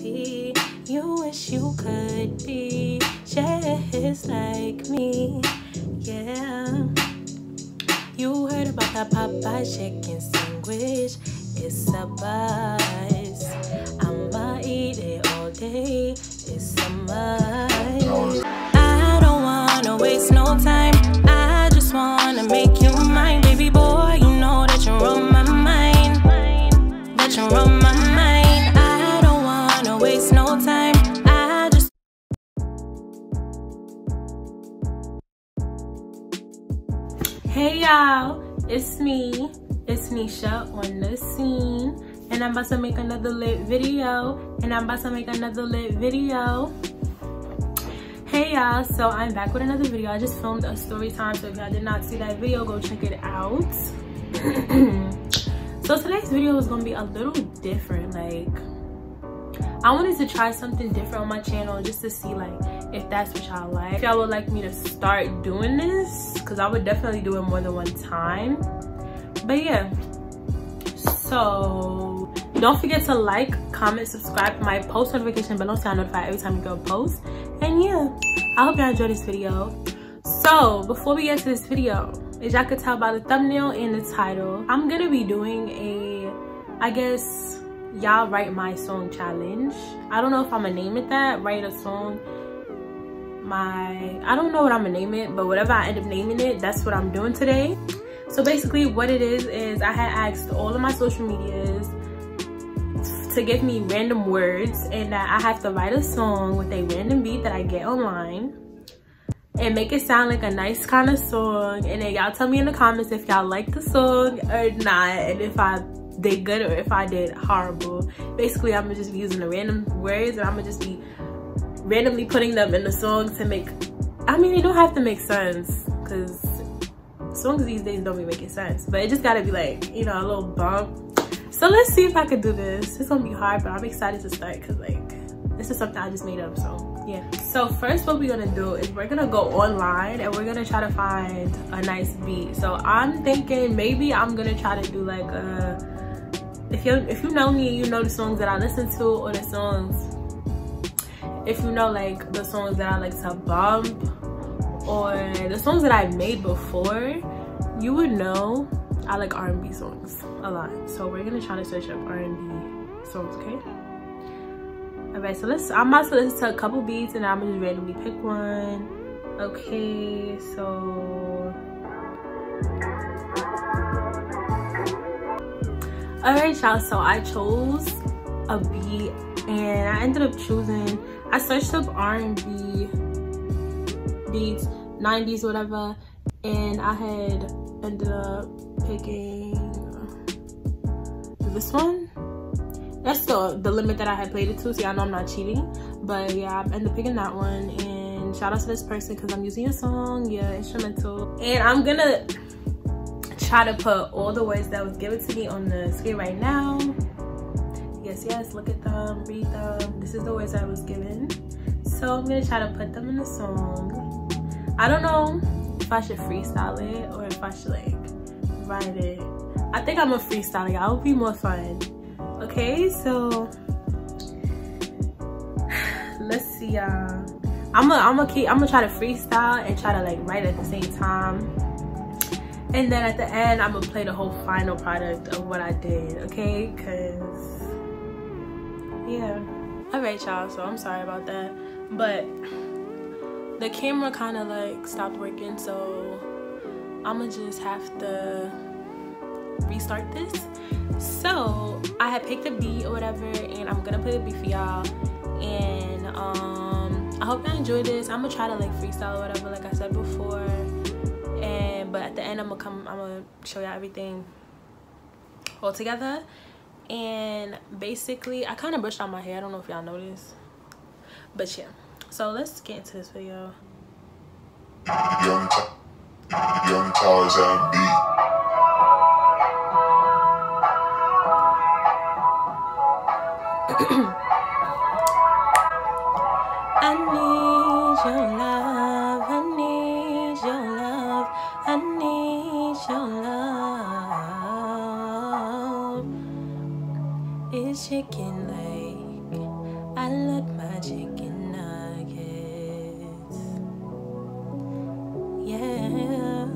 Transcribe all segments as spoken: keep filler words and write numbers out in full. be. You wish you could be just like me. Yeah. You heard about that Popeye chicken sandwich. It's a buzz. I'ma eat it all day. It's a must. I don't wanna waste no time. I just wanna make you mine, baby boy. You know that you're on my mind. That you're on my mind. I don't wanna waste no time. I just. Hey y'all, it's me. It's Nisha on the scene, and I'm about to make another lit video, and I'm about to make another lit video. Hey y'all, so I'm back with another video. I just filmed a story time, so if y'all did not see that video, go check it out. So today's video is gonna be a little different. Like, I wanted to try something different on my channel just to see like if that's what y'all like. If y'all would like me to start doing this, because I would definitely do it more than one time. But yeah, so don't forget to like, comment, subscribe to my post notification bell so I notify every time you go post. And yeah, I hope y'all enjoy this video. So before we get to this video, as y'all could tell by the thumbnail and the title, I'm gonna be doing a, I guess, y'all write my song challenge. I don't know if I'm gonna name it that. Write a song. My, I don't know what I'm gonna name it, but whatever I end up naming it, that's what I'm doing today. So basically what it is is I had asked all of my social medias to give me random words, and that I have to write a song with a random beat that I get online and make it sound like a nice kind of song. And then y'all tell me in the comments if y'all like the song or not, and if I did good or if I did horrible. Basically I'm gonna just be using the random words, and I'm gonna just be randomly putting them in the song to make, I mean, they don't have to make sense, because songs these days don't be making sense, but it just gotta be like, you know, a little bump. So let's see if I could do this. It's gonna be hard, but I'm excited to start, because like this is something I just made up. So yeah, so first what we're gonna do is we're gonna go online and we're gonna try to find a nice beat. So I'm thinking maybe I'm gonna try to do like a, if you if you know me, you know the songs that I listen to, or the songs, if you know like the songs that I like to bump, or the songs that I've made before, you would know I like R and B songs a lot. So we're gonna try to search up R and B songs, okay? All right, so let's, I'm about to listen to a couple beats and I'm gonna randomly pick one. Okay, so. All right, y'all, so I chose a beat and I ended up choosing, I searched up R and B beats, nineties, whatever, and I had ended up picking this one. That's the the limit that I had played it to, so y'all know I'm not cheating. But yeah, I ended up picking that one, and shout out to this person because I'm using a song, yeah, instrumental. And I'm gonna try to put all the words that was given to me on the screen right now. Yes, yes, look at them, read them. This is the words I was given. So I'm gonna try to put them in the song. I don't know if I should freestyle it or if I should like write it. I think I'm a freestyler, y'all. It would be more fun. Okay, so let's see, y'all. I'm gonna I'm gonna keep I'm gonna try to freestyle and try to like write at the same time. And then at the end, I'm gonna play the whole final product of what I did. Okay, cause yeah. All right, y'all. So I'm sorry about that, but. The camera kind of like stopped working, so I'm gonna just have to restart this. So I had picked a beat or whatever, and I'm gonna play the beat for y'all, and um I hope y'all enjoy this. I'm gonna try to like freestyle or whatever, like I said before, and but at the end I'm gonna come I'm gonna show y'all everything all together. And basically I kind of brushed out my hair, I don't know if y'all noticed, but yeah. So let's get into this video. Young, young Tars R and B. I need your love, I need your love, I need your love. It's chicken like my chicken nuggets. Yeah,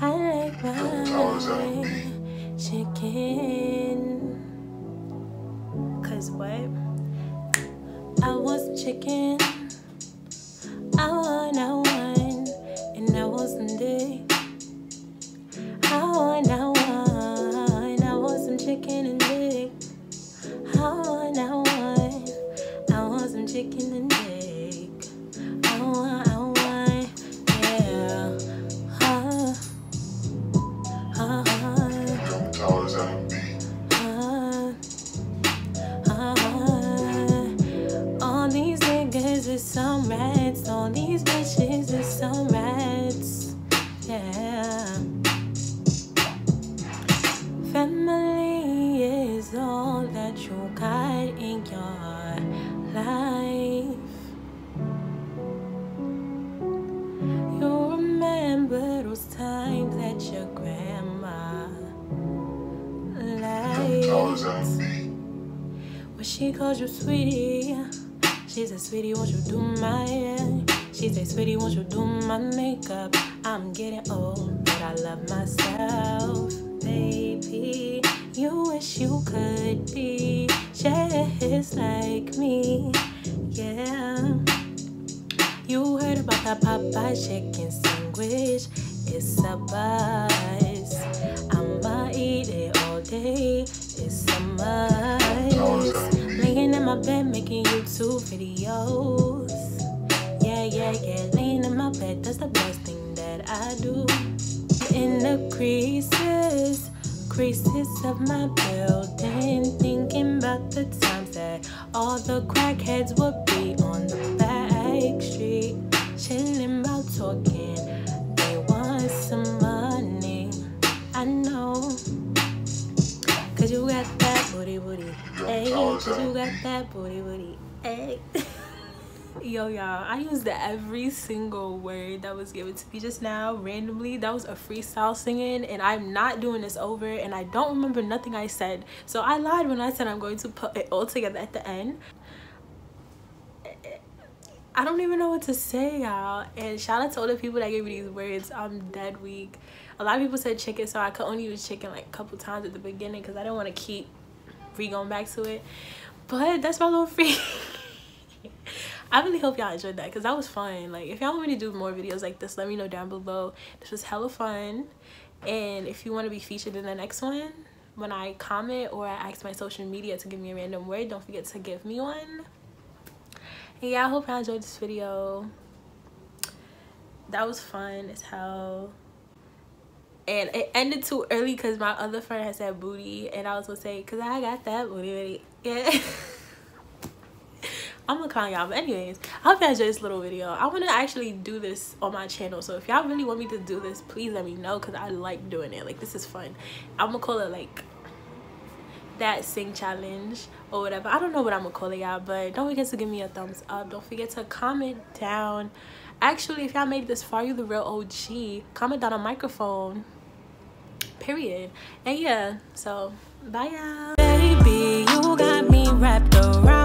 I like my chicken. Cause what? I was chicken. I want, I want, and I was some dick. I want, I want, I want some chicken and dick. I want, I want, I want some chicken and dick. I want, I want, yeah. Huh. Huh. Huh. Huh. All these niggas is some rats. All these bitches is some rats. Yeah. Family is all that you got in your life. You remember those times that your grandma liked. When she calls you sweetie, she says, sweetie, won't you do my hair? She says, sweetie, won't you do my makeup? I'm getting old, but I love myself. Baby, you wish you could be just like me, yeah. You heard about that Popeye chicken sandwich, it's a buzz. I'ma eat it all day, it's a must. Laying in my bed making YouTube videos, yeah, yeah, yeah. Laying in my bed, that's the best thing that I do. In the creases, creases of my building, thinking about the times that all the crackheads would be on the back street, chilling about talking, they want some money, I know, cause you got that booty booty, ayy, cause you got that booty booty, ayy. Yo, y'all, I used every single word that was given to me just now randomly. That was a freestyle singing, and I'm not doing this over, and I don't remember nothing I said. So I lied when I said I'm going to put it all together at the end. I don't even know what to say, y'all. And shout out to all the people that gave me these words. I'm dead weak. A lot of people said chicken, so I could only use chicken like a couple times at the beginning because I didn't want to keep re-going back to it. But that's my little free. I really hope y'all enjoyed that because that was fun. Like, if y'all want me to do more videos like this, let me know down below. This was hella fun, and if you want to be featured in the next one, when I comment or I ask my social media to give me a random word, don't forget to give me one. And yeah, I hope y'all enjoyed this video. That was fun as hell, and it ended too early because my other friend had said booty, and I was gonna say because I got that booty, yeah. I'm gonna call y'all, but anyways, I hope y'all enjoyed this little video. I want to actually do this on my channel, so if y'all really want me to do this, please let me know because I like doing it. Like, this is fun. I'm gonna call it like that sing challenge or whatever. I don't know what I'm gonna call it, y'all, but don't forget to give me a thumbs up. Don't forget to comment down. Actually, if y'all made this far, you the real O G. Comment down on microphone, period. And yeah, so bye, y'all. Baby, you got me wrapped around.